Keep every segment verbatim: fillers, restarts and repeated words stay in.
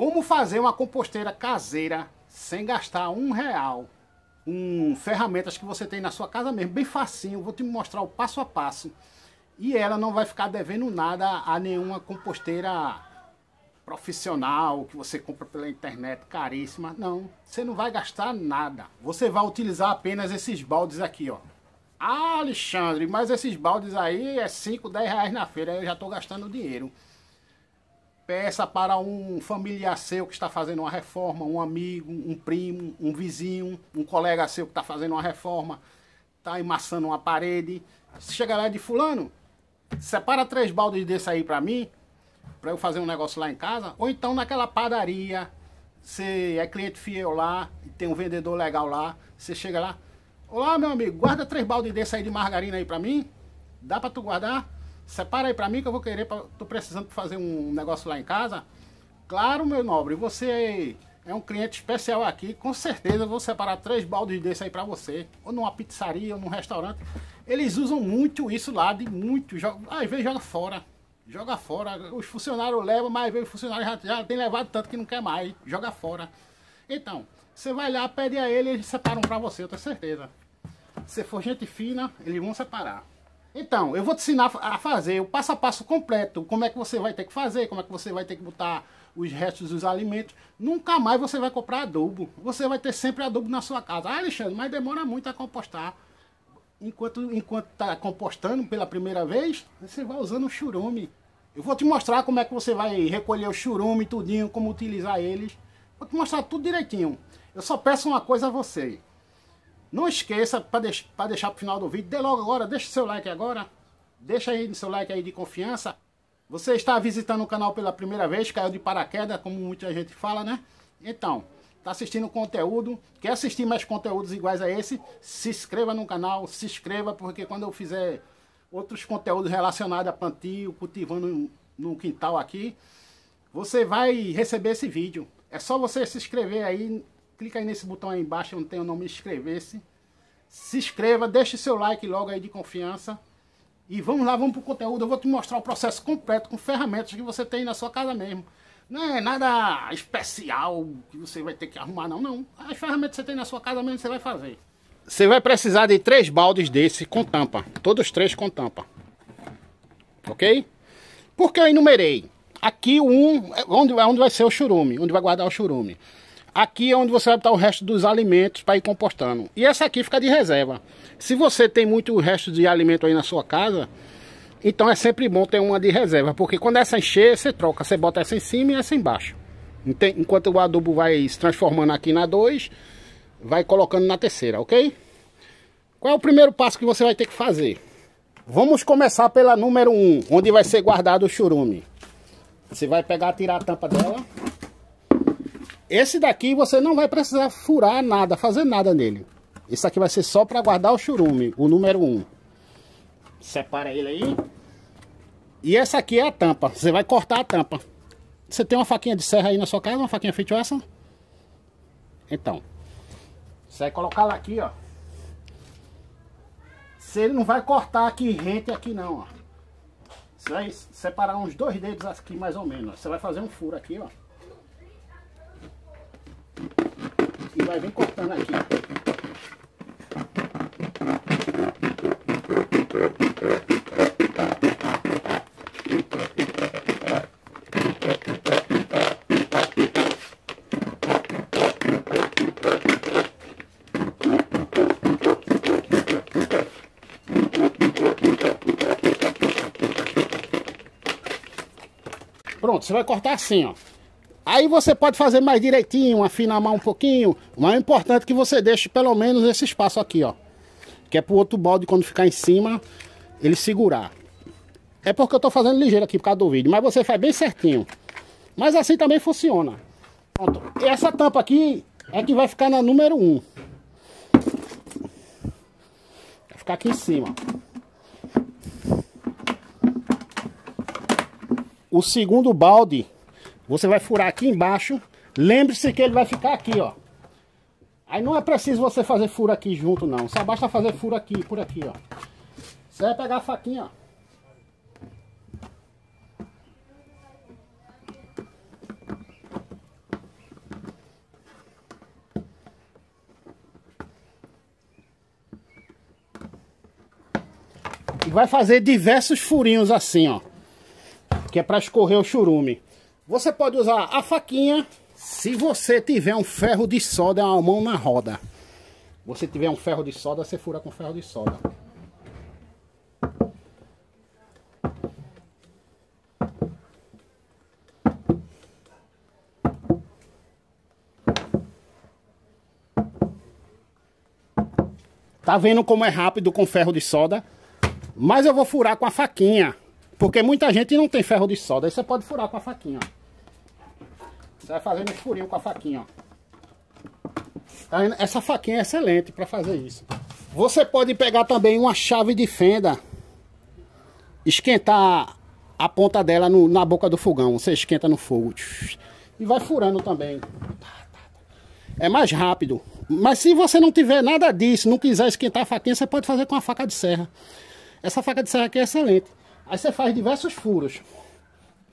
Como fazer uma composteira caseira sem gastar um real? Um, ferramentas que você tem na sua casa mesmo, bem facinho. Vou te mostrar o passo a passo. E ela não vai ficar devendo nada a nenhuma composteira profissional que você compra pela internet, caríssima. Não, você não vai gastar nada. Você vai utilizar apenas esses baldes aqui, ó. Ah, Alexandre, mas esses baldes aí é cinco, dez reais na feira, eu já estou gastando dinheiro. Peça para um familiar seu que está fazendo uma reforma, um amigo, um primo, um vizinho, um colega seu que está fazendo uma reforma, está emassando uma parede. Você chega lá e diz, fulano, separa três baldes desse aí para mim, para eu fazer um negócio lá em casa. Ou então naquela padaria, você é cliente fiel lá, tem um vendedor legal lá, você chega lá, olá, meu amigo, guarda três baldes desse aí de margarina aí pra mim. Dá pra tu guardar? Separa aí pra mim que eu vou querer, pra... tô precisando fazer um negócio lá em casa. Claro, meu nobre, você é um cliente especial aqui. Com certeza eu vou separar três baldes desse aí pra você. Ou numa pizzaria, ou num restaurante. Eles usam muito isso lá, de muito. Joga... Ah, às vezes joga fora. Joga fora. Os funcionários levam, mas às vezes os funcionários já, já tem levado tanto que não quer mais. Joga fora. Então, você vai lá, pede a ele, eles separam pra você, eu tenho certeza. Se for gente fina, eles vão separar. Então, eu vou te ensinar a fazer o passo a passo completo. Como é que você vai ter que fazer, como é que você vai ter que botar os restos dos alimentos. Nunca mais você vai comprar adubo. Você vai ter sempre adubo na sua casa. Ah, Alexandre, mas demora muito a compostar. Enquanto enquanto tá compostando pela primeira vez, você vai usando o churume. Eu vou te mostrar como é que você vai recolher o churume, tudinho, como utilizar eles. Vou te mostrar tudo direitinho. Eu só peço uma coisa a você. Não esqueça, para deix deixar para o final do vídeo, dê logo agora, deixa o seu like agora. Deixa aí o seu like aí de confiança. Você está visitando o canal pela primeira vez, caiu de paraquedas, como muita gente fala, né? Então, está assistindo conteúdo, quer assistir mais conteúdos iguais a esse? Se inscreva no canal, se inscreva, porque quando eu fizer outros conteúdos relacionados a plantio, cultivando no quintal aqui, você vai receber esse vídeo. É só você se inscrever aí. Clica aí nesse botão aí embaixo, onde tem o nome inscrever-se. Se inscreva, deixe seu like logo aí de confiança. E vamos lá, vamos pro conteúdo. Eu vou te mostrar o processo completo com ferramentas que você tem na sua casa mesmo. Não é nada especial que você vai ter que arrumar, não, não. As ferramentas que você tem na sua casa mesmo, você vai fazer. Você vai precisar de três baldes desse com tampa. Todos três com tampa. Ok? Por que eu enumerei? Aqui o um, onde, onde vai ser o churume, onde vai guardar o churume. Aqui é onde você vai botar o resto dos alimentos para ir compostando. E essa aqui fica de reserva. Se você tem muito resto de alimento aí na sua casa, então é sempre bom ter uma de reserva. Porque quando essa encher, você troca. Você bota essa em cima e essa embaixo. Enquanto o adubo vai se transformando aqui na dois, vai colocando na terceira, ok? Qual é o primeiro passo que você vai ter que fazer? Vamos começar pela número um, onde vai ser guardado o churume. Você vai pegar, tirar a tampa dela. Esse daqui você não vai precisar furar nada, fazer nada nele. Esse aqui vai ser só para guardar o churume, o número um. Separa ele aí. E essa aqui é a tampa, você vai cortar a tampa. Você tem uma faquinha de serra aí na sua casa, uma faquinha feitiça? Então, você vai colocar lá aqui, ó. Você não vai cortar aqui rente aqui não, ó. Você vai separar uns dois dedos aqui mais ou menos. Você vai fazer um furo aqui, ó. E vai vir cortando aqui. Pronto, você vai cortar assim, ó. Aí você pode fazer mais direitinho, afinar a mão um pouquinho, mas é importante que você deixe pelo menos esse espaço aqui, ó. Que é pro outro balde, quando ficar em cima, ele segurar. É porque eu tô fazendo ligeiro aqui por causa do vídeo, mas você faz bem certinho. Mas assim também funciona. Pronto. E essa tampa aqui é que vai ficar na número um. Vai ficar aqui em cima. O segundo balde... Você vai furar aqui embaixo. Lembre-se que ele vai ficar aqui, ó. Aí não é preciso você fazer furo aqui junto, não. Só basta fazer furo aqui, por aqui, ó. Você vai pegar a faquinha, ó. vai fazer diversos furinhos assim, ó, que é para escorrer o churume. Você pode usar a faquinha, se você tiver um ferro de solda, uma mão na roda. Você tiver um ferro de solda, você fura com ferro de solda. Tá vendo como é rápido com ferro de solda? Mas eu vou furar com a faquinha, porque muita gente não tem ferro de solda. Aí você pode furar com a faquinha, ó. Você vai fazendo um furinho com a faquinha, ó. Essa faquinha é excelente para fazer isso. Você pode pegar também uma chave de fenda, esquentar a ponta dela no, na boca do fogão. Você esquenta no fogo e vai furando também. É mais rápido. Mas se você não tiver nada disso, não quiser esquentar a faquinha, você pode fazer com uma faca de serra. Essa faca de serra aqui é excelente. Aí você faz diversos furos.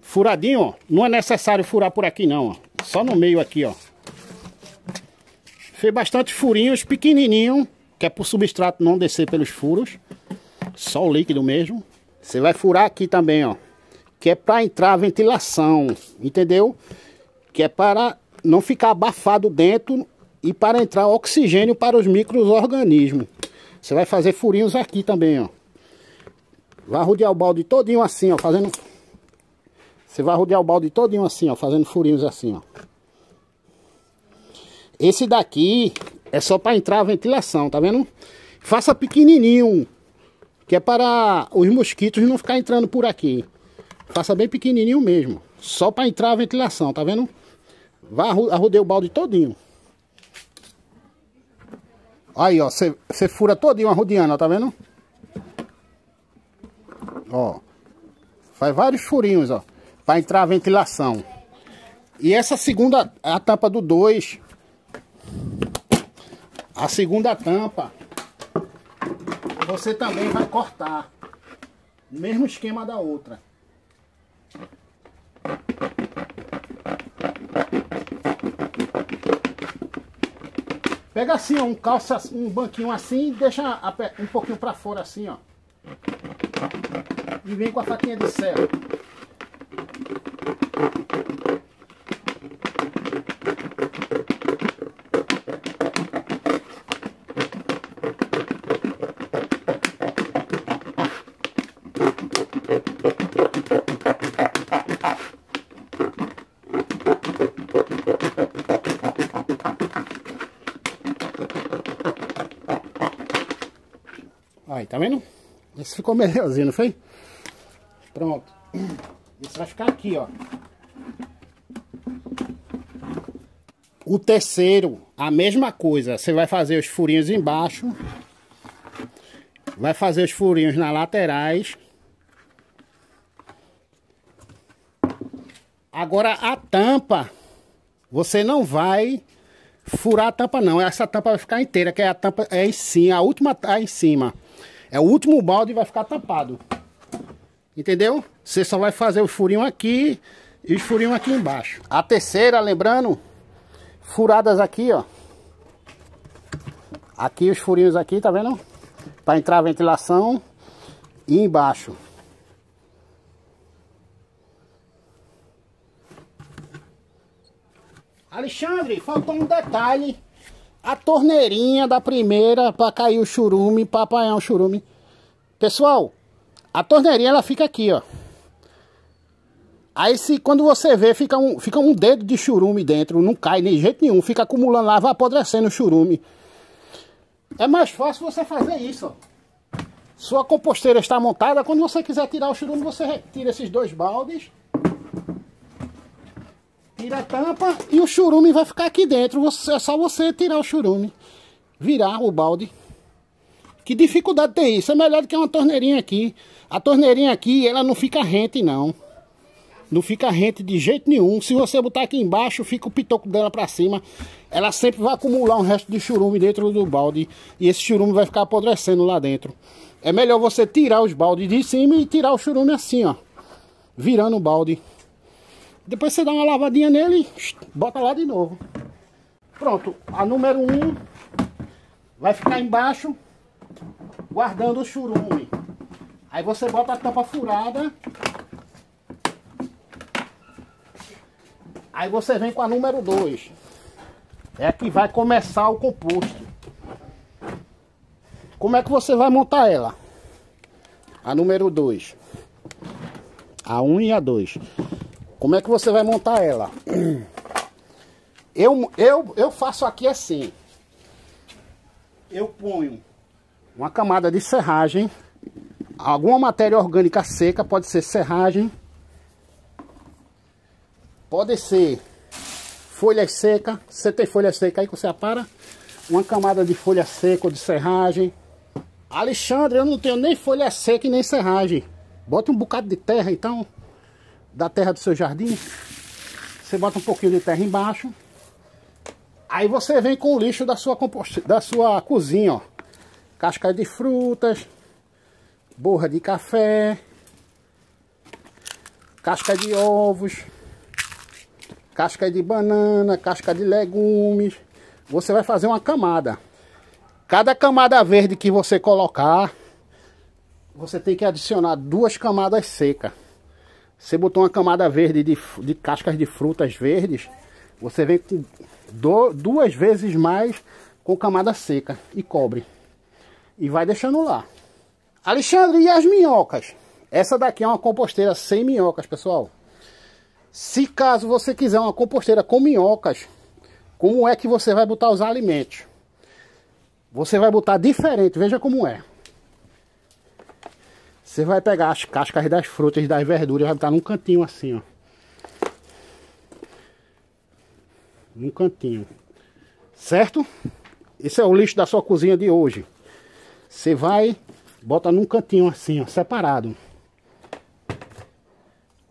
Furadinho, ó. Não é necessário furar por aqui não, ó. Só no meio aqui, ó. Fez bastante furinhos, pequenininho, que é pro substrato não descer pelos furos. Só o líquido mesmo. Você vai furar aqui também, ó. Que é pra entrar a ventilação, entendeu? Que é para não ficar abafado dentro e para entrar oxigênio para os micro-organismos. Você vai fazer furinhos aqui também, ó. Vai rodear o balde todinho assim, ó, fazendo... Você vai rodear o balde todinho assim, ó, fazendo furinhos assim, ó. Esse daqui é só para entrar a ventilação, tá vendo? Faça pequenininho, que é para os mosquitos não ficar entrando por aqui. Faça bem pequenininho mesmo, só para entrar a ventilação, tá vendo? Vai arrodear o balde todinho. Aí, ó, você fura todinho arrodeando, ó, tá vendo? Ó, faz vários furinhos, ó, pra entrar a ventilação. E essa segunda, a tampa do dois, a segunda tampa, você também vai cortar. Mesmo esquema da outra. Pega assim, ó, um calça, um banquinho assim e deixa um pouquinho pra fora assim, ó. E vem com a faquinha de serra. Aí, tá vendo? Esse ficou melhorzinho, não foi? Pronto. Esse vai ficar aqui, ó. O terceiro, a mesma coisa. Você vai fazer os furinhos embaixo. Vai fazer os furinhos nas laterais. Agora a tampa, você não vai furar a tampa não. Essa tampa vai ficar inteira, que é a tampa é em cima, a última tá em cima. É o último balde e vai ficar tampado. Entendeu? Você só vai fazer o furinho aqui e o furinho aqui embaixo. A terceira, lembrando, furadas aqui, ó. Aqui os furinhos aqui, tá vendo? Para entrar a ventilação e embaixo. Alexandre, faltou um detalhe. A torneirinha da primeira para cair o churume, para apanhar o churume. Pessoal, a torneirinha ela fica aqui, ó. Aí se quando você vê, fica um, fica um dedo de churume dentro, não cai de jeito nenhum, fica acumulando lá, vai apodrecendo o churume. É mais fácil você fazer isso, ó. Sua composteira está montada, quando você quiser tirar o churume, você retira esses dois baldes. Tira a tampa e o churume vai ficar aqui dentro. Você, é só você tirar o churume. Virar o balde. Que dificuldade tem isso? É melhor do que uma torneirinha aqui. A torneirinha aqui, ela não fica rente não. Não fica rente de jeito nenhum. Se você botar aqui embaixo, fica o pitoco dela pra cima. Ela sempre vai acumular um resto de churume dentro do balde. E esse churume vai ficar apodrecendo lá dentro. É melhor você tirar os baldes de cima e tirar o churume assim, ó. Virando o balde. Depois você dá uma lavadinha nele, bota lá de novo. Pronto, a número um vai ficar embaixo, guardando o churume. Aí você bota a tampa furada. Aí você vem com a número dois. É que vai começar o composto. Como é que você vai montar ela? A número dois. A um e a dois. Como é que você vai montar ela? Eu, eu, eu faço aqui assim. Eu ponho uma camada de serragem. Alguma matéria orgânica seca, pode ser serragem, pode ser folha seca. Você tem folha seca aí que você apara? Uma camada de folha seca ou de serragem. Alexandre, eu não tenho nem folha seca e nem serragem. Bota um bocado de terra então, da terra do seu jardim. Você bota um pouquinho de terra embaixo. Aí você vem com o lixo da sua, da sua cozinha, ó. Casca de frutas, borra de café, casca de ovos, casca de banana, casca de legumes. Você vai fazer uma camada. Cada camada verde que você colocar, você tem que adicionar duas camadas secas. Você botou uma camada verde de, de cascas de frutas verdes, você vem com do, duas vezes mais com camada seca e cobre. E vai deixando lá. Alexandre, e as minhocas? Essa daqui é uma composteira sem minhocas, pessoal. Se caso você quiser uma composteira com minhocas, como é que você vai botar os alimentos? Você vai botar diferente, veja como é. Você vai pegar as cascas das frutas, das verduras, vai botar num cantinho assim, ó. Num cantinho. Certo? Esse é o lixo da sua cozinha de hoje. Você vai... bota num cantinho assim, ó, separado.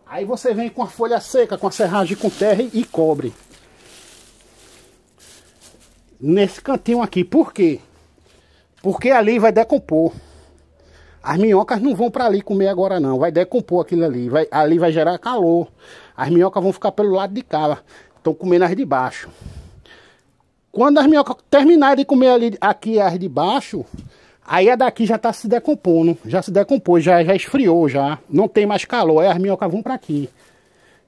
Aí você vem com a folha seca, com a serragem, com terra e cobre. Nesse cantinho aqui. Por quê? Porque ali vai decompor. As minhocas não vão para ali comer agora não. Vai decompor aquilo ali. Vai, ali vai gerar calor. As minhocas vão ficar pelo lado de cá. Estão comendo as de baixo. Quando as minhocas terminarem de comer ali, aqui as de baixo... aí a daqui já está se decompondo, já se decompôs, já, já esfriou, já não tem mais calor, aí as minhocas vão para aqui,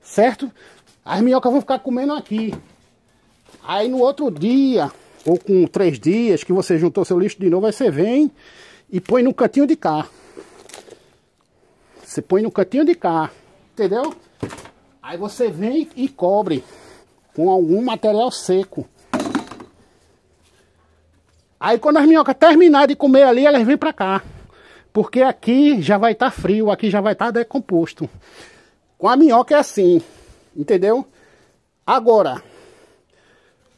certo? As minhocas vão ficar comendo aqui. Aí no outro dia, ou com três dias, que você juntou seu lixo de novo, aí você vem e põe no cantinho de cá. Você põe no cantinho de cá, entendeu? Aí você vem e cobre com algum material seco. Aí quando as minhocas terminarem de comer ali, elas vêm para cá. Porque aqui já vai estar frio, aqui já vai estar decomposto. Com a minhoca é assim, entendeu? Agora,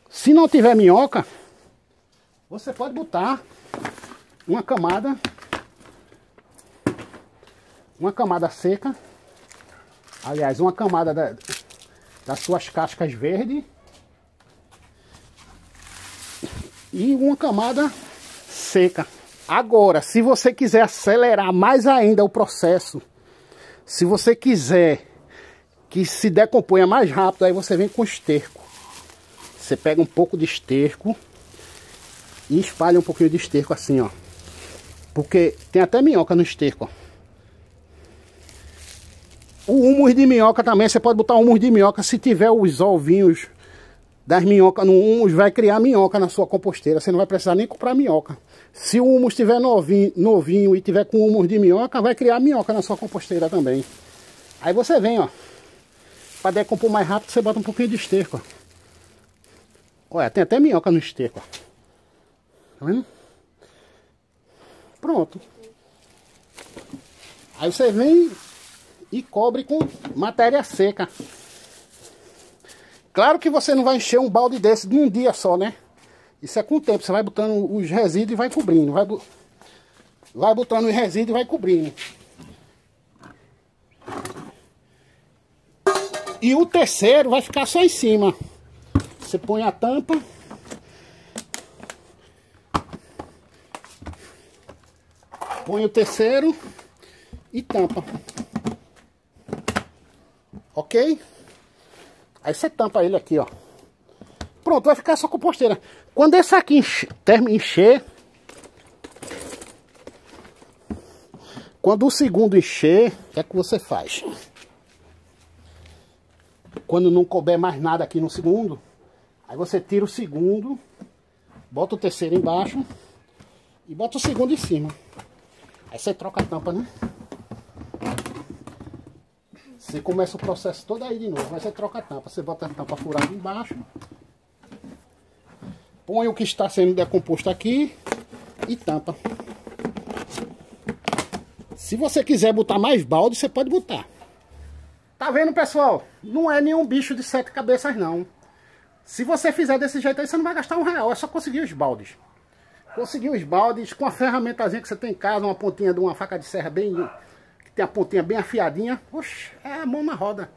se não tiver minhoca, você pode botar uma camada, uma camada seca. Aliás, uma camada da, das suas cascas verdes. E uma camada seca. Agora, se você quiser acelerar mais ainda o processo, se você quiser que se decomponha mais rápido, aí você vem com esterco. Você pega um pouco de esterco e espalha um pouquinho de esterco assim, ó. Porque tem até minhoca no esterco, ó. O humus de minhoca também, você pode botar humus de minhoca. Se tiver os ovinhos das minhocas no humus, vai criar minhoca na sua composteira. Você não vai precisar nem comprar minhoca. Se o humus estiver novinho, novinho e tiver com humus de minhoca, vai criar minhoca na sua composteira também. Aí você vem, ó. Para decompor mais rápido, você bota um pouquinho de esterco, ó. Olha, tem até minhoca no esterco, ó. Tá vendo? Pronto. Aí você vem e cobre com matéria seca. Claro que você não vai encher um balde desse de um dia só, né? Isso é com o tempo. Você vai botando os resíduos e vai cobrindo. Vai, vai botando os resíduos e vai cobrindo. E o terceiro vai ficar só em cima. Você põe a tampa. Põe o terceiro e tampa. Ok? Aí você tampa ele aqui, ó. Pronto, vai ficar só composteira. Quando esse aqui encher, termina encher, Quando o segundo encher, o que é que você faz? Quando não couber mais nada aqui no segundo, aí você tira o segundo, bota o terceiro embaixo e bota o segundo em cima. Aí você troca a tampa, né? Você começa o processo todo aí de novo, mas você troca a tampa. Você bota a tampa furada embaixo, põe o que está sendo decomposto aqui e tampa. Se você quiser botar mais balde, você pode botar. Tá vendo, pessoal? Não é nenhum bicho de sete cabeças, não. Se você fizer desse jeito aí, você não vai gastar um real. É só conseguir os baldes. Conseguir os baldes com a ferramentazinha que você tem em casa, uma pontinha de uma faca de serra bem... que tem a pontinha bem afiadinha. Oxe, é a mão na roda.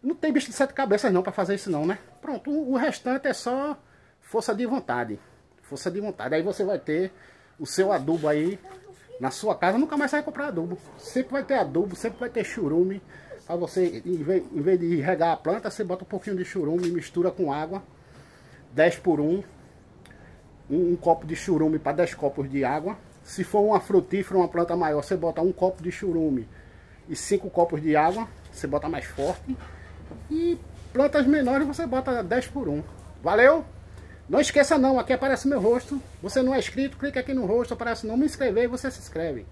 Não tem bicho de sete cabeças, não, pra fazer isso não, né? Pronto, o restante é só força de vontade. Força de vontade. Aí você vai ter o seu adubo aí na sua casa. Nunca mais sai comprar adubo. Sempre vai ter adubo, sempre vai ter churume. Aí você, em vez, em vez de regar a planta, você bota um pouquinho de churume, mistura com água, dez por um, um, um copo de churume para dez copos de água. Se for uma frutífera, uma planta maior, você bota um copo de churume e cinco copos de água, você bota mais forte. E plantas menores, você bota dez por um. Valeu? Não esqueça não, aqui aparece meu rosto. Você não é inscrito, clica aqui no rosto, aparece não me inscrever e você se inscreve.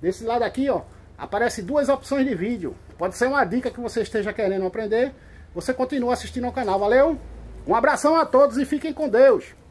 Desse lado aqui, ó, aparece duas opções de vídeo. Pode ser uma dica que você esteja querendo aprender. Você continua assistindo ao canal, valeu? Um abração a todos e fiquem com Deus.